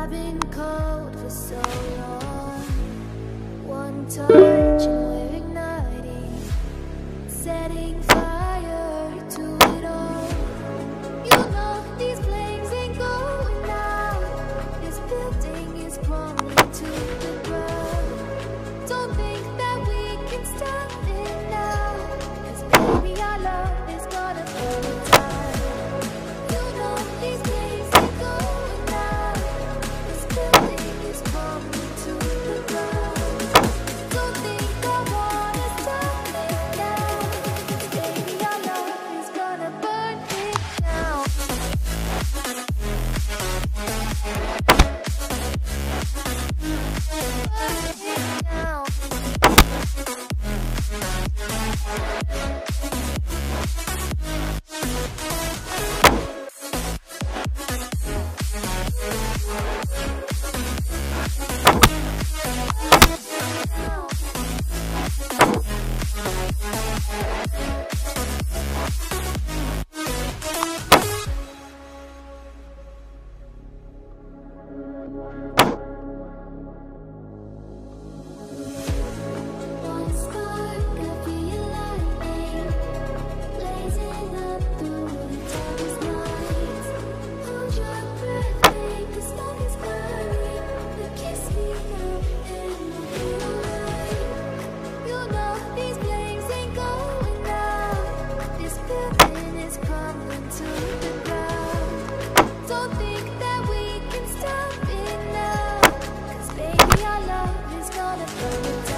I've been cold for so long. One touch and we're igniting, setting fire to it all. You know these flames ain't going out. This building is crumbling to the ground. Don't think that we can stop it now, 'cause baby our love is gonna burn it down. You know these flames ain't going out. This building is crumbling to the ground. Don't think I wanna stop it now, 'cause baby our love is gonna burn it down. Burn it down. Burn it down.